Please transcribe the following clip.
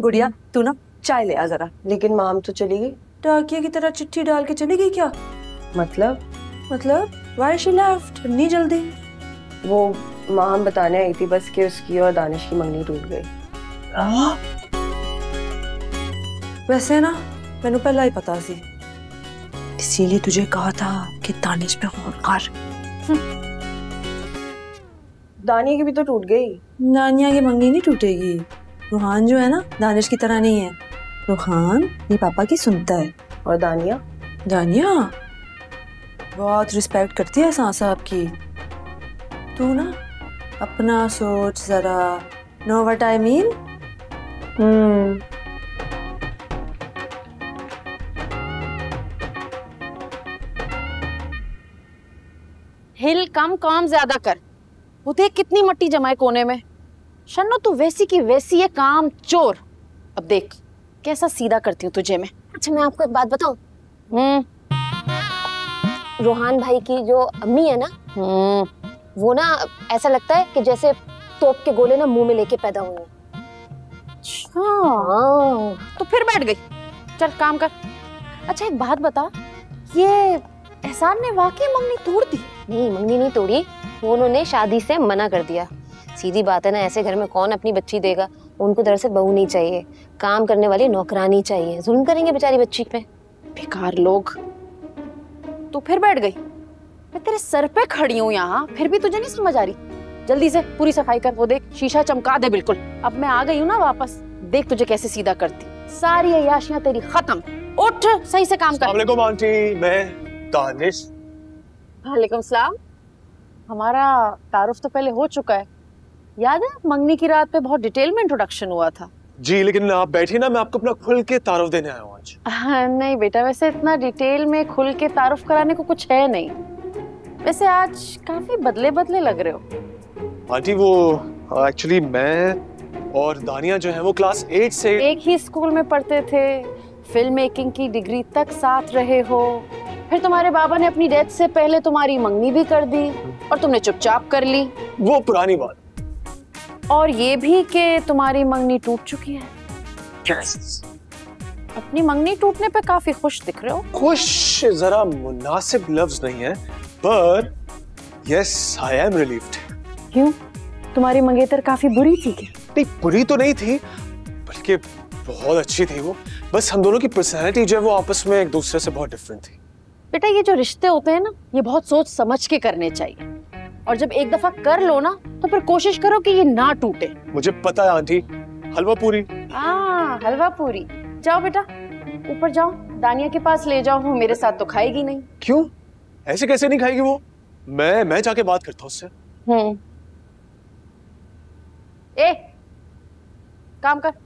गुड़िया तू ना चाय ले आ जरा। लेकिन माम तो चली गई, डाकिया की तरह चिट्ठी डाल के चली गई क्या? मतलब व्हाई शी लेफ्ट इतनी जल्दी? वो माम बताने आई थी बस कि उसकी और दानिश की मंगनी टूट गई। वैसे ना मैनू पहला ही पता सी, इसीलिए तुझे कहा था कि दानिश पे फोन कर। दानिया की भी तो टूट गई। दानिया की मंगी नहीं टूटेगी। रूहान जो है ना दानिश की तरह नहीं है। रूहान ये पापा की सुनता है। और दानिया? दानिया बहुत रिस्पेक्ट करती है सास साहब की। तू ना अपना सोच जरा। No what I mean? हिल कम काम ज्यादा कर। वो देख कितनी मट्टी जमाए कोने में। शनो तू वैसी की वैसी है, काम चोर। अब देख कैसा सीधा करती हूँ तुझे मैं। अच्छा मैं आपको एक बात बताऊँ? रोहान भाई की जो अम्मी है ना वो ना ऐसा लगता है कि जैसे तोप के गोले ना मुंह में लेके पैदा हुए। तो फिर बैठ गई, चल काम कर। अच्छा एक बात बता, ये एहसान ने वाकई मंगनी तोड़ दी? नहीं मंगनी नहीं तोड़ी, वो उन्होंने शादी से मना कर दिया। सीधी बात है ना, ऐसे घर में कौन अपनी बच्ची देगा? उनको दरअसल बहू नहीं चाहिए, काम करने वाली नौकरानी चाहिए। जुल्म करेंगे बेचारी बच्ची पे बेकार लोग। तो फिर बैठ गई। मैं तेरे सर पे खड़ी हूँ यहाँ, फिर भी तुझे नहीं समझ आ रही। जल्दी से पूरी सफाई कर, वो देख शीशा चमका दे बिल्कुल। अब मैं आ गई हूँ ना वापस, देख तुझे कैसे सीधा करती। सारी अय्याशियाँ तेरी खत्म। उठ सही से काम कर। वालेकुम आंटी, मैं दानिश। वालेकुम सलाम। हमारा तारुफ तो पहले हो चुका है, याद है? मंगनी की रात पे बहुत डिटेल में इंट्रोडक्शन हुआ था। जी लेकिन आप बैठिए ना, मैं आपको अपना खुल के तारुफ देने आया हूँ आज। नहीं बेटा, वैसे इतना डिटेल में खुल के तारुफ कराने को कुछ है नहीं। वैसे आज काफी बदले बदले लग रहे हो। आंटी वो एक्चुअली मैं और दानिया जो है वो क्लास 8 से एक ही स्कूल में पढ़ते थे, फिल्म मेकिंग की डिग्री तक साथ रहे हो। फिर तुम्हारे बाबा ने अपनी डेथ से पहले तुम्हारी मंगनी भी कर दी और तुमने चुपचाप कर ली। वो पुरानी बात। और ये भी कि तुम्हारी मंगनी टूट चुकी है। yes. अपनी मंगनी टूटने पे काफी खुश दिख रहे हो। खुश जरा मुनासिब लफ्ज नहीं है, पर yes, I am relieved। क्यों? तुम्हारी मंगेतर काफी बुरी थी क्या? नहीं बुरी तो नहीं थी, बल्कि बहुत अच्छी थी वो। बस हम दोनों की पर्सनैलिटी जो है वो आपस में एक दूसरे से बहुत डिफरेंट थी। बेटा ये जो रिश्ते होते हैं ना ये बहुत सोच समझ के करने चाहिए, और जब एक दफा कर लो ना तो फिर कोशिश करो कि ये ना टूटे। मुझे पता है आंटी। हलवा पूरी। हाँ हलवा पूरी। जाओ बेटा ऊपर जाओ, दानिया के पास ले जाओ। मेरे साथ तो खाएगी नहीं। क्यों? ऐसे कैसे नहीं खाएगी वो? मैं जाके बात करता हूँ उससे। काम कर।